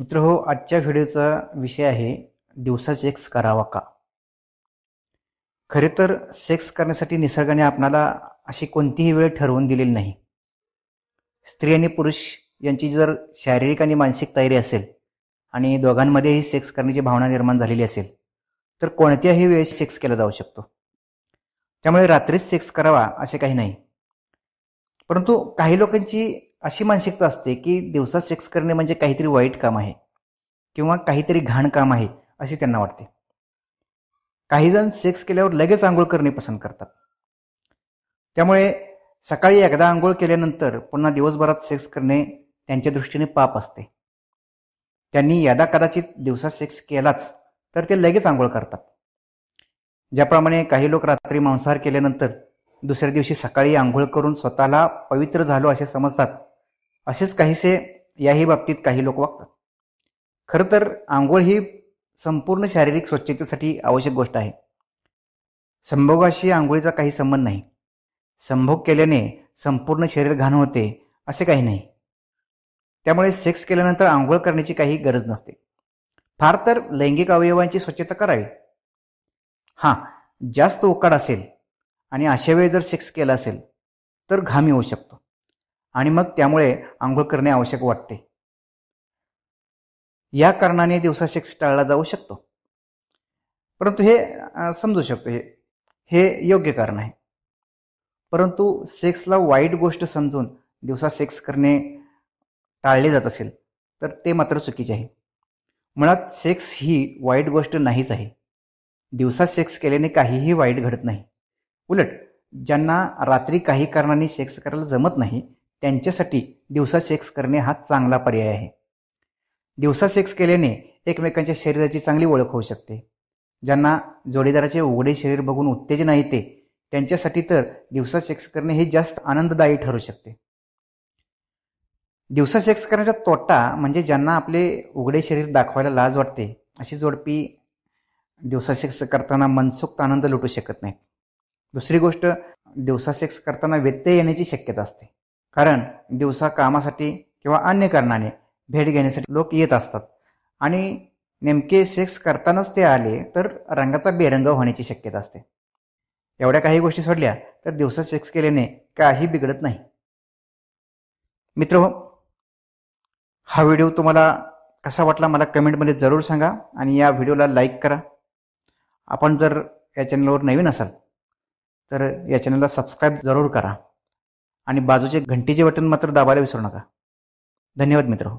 मित्र हो, आजच्या व्हिडिओचा विषय आहे दिवसा सेक्स करावा का. खरे तर सेक्स करण्यासाठी निसर्गाने आपणाला अशी कोणतीही वेळ ठरवून दिलेली नाही. स्त्री आणि पुरुष यांची जर शारीरिक आणि मानसिक तयारी असेल आणि दोघांमध्येही सेक्स करण्याची भावना निर्माण झालेली असेल तर कोणत्याही वेळेस सेक्स केला जाऊ शकतो. त्यामुळे रात्रीच सेक्स करावा असे काही नाही. परंतु काही लोकांची अशी मानसिकता असते की दिवसा सेक्स करणे म्हणजे काहीतरी वाईट काम आहे किंवा काहीतरी घाण काम आहे असे त्यांना वाटते. काही जण सेक्स केल्यावर लगेच आंघोळ करणे पसंत करतात. त्यामुळे सकाळी एकदा आंघोळ केल्यानंतर पुन्हा दिवसभरात सेक्स करणे त्यांच्या दृष्टीने पाप असते. त्यांनी यदा कदाचित दिवसा सेक्स केलाच तर ते लगेच आंघोळ करतात. ज्याप्रमाणे काही लोक रात्री मांसाहार केल्यानंतर दुसऱ्या दिवशी सकाळी आंघोळ करून स्वतःला पवित्र झालो असे समजतात, असेच काहीसे याही बाबतीत काही लोक वागतात. खरं तर आंघोळ ही संपूर्ण शारीरिक स्वच्छतेसाठी आवश्यक गोष्ट आहे. संभोगाशी आंघोळीचा काही संबंध नाही. संभोग केल्याने संपूर्ण शरीर घाण होते असे काही नाही. त्यामुळे सेक्स केल्यानंतर आंघोळ करण्याची काही गरज नसते. फार तर लैंगिक अवयवांची स्वच्छता करावी. हां, जास्त उकाड असेल आणि अशा वेळी जर सेक्स केला असेल तर घाम येऊ शकतो आणि मग त्यामुळे आंघोळ करणे आवश्यक वाटते. या कारणाने दिवसा सेक्स टाळला जाऊ शकतो. परंतु हे समजू शकतो, हे योग्य कारण आहे. परंतु सेक्सला वाईट गोष्ट समजून दिवसा सेक्स करणे टाळले जात असेल तर ते मात्र चुकीचे आहे. मुळात सेक्स ही वाईट गोष्ट नाहीच आहे. दिवसा सेक्स केल्याने काहीही वाईट घडत नाही. उलट ज्यांना रात्री काही कारणाने सेक्स करायला जमत नाही त्यांच्यासाठी दिवसा सेक्स करणे हा चांगला पर्याय आहे. दिवसा सेक्स केल्याने एकमेकांच्या शरीराची चांगली ओळख होऊ शकते. ज्यांना जोडीदाराचे उघडे शरीर बघून उत्तेजन येते त्यांच्यासाठी तर दिवसा सेक्स करणे हे जास्त आनंददायी ठरू शकते. दिवसा सेक्स करण्याचा तोटा म्हणजे ज्यांना आपले उघडे शरीर दाखवायला लाज वाटते अशी जोडपी दिवसा सेक्स करताना मनसोक्त आनंद लुटू शकत नाहीत. दुसरी गोष्ट, दिवसा सेक्स करताना व्यत्यय येण्याची शक्यता असते. कारण दिवसा कामासाठी किंवा अन्य कारणाने भेट घेण्यासाठी लोक येत असतात आणि नेमके सेक्स करतानाच ते आले तर रंगाचा बेरंग होण्याची शक्यता असते. एवढ्या काही गोष्टी सोडल्या तर दिवसा सेक्स केल्याने काही बिघडत नाही. मित्र हो, हा व्हिडिओ तुम्हाला कसा वाटला मला कमेंटमध्ये जरूर सांगा आणि या व्हिडिओला लाईक करा. आपण जर या चॅनलवर नवीन असाल तर या चॅनलला सबस्क्राईब जरूर करा आणि बाजूचे घंटीचे बटन मात्र दाबायला विसरू नका. धन्यवाद मित्र.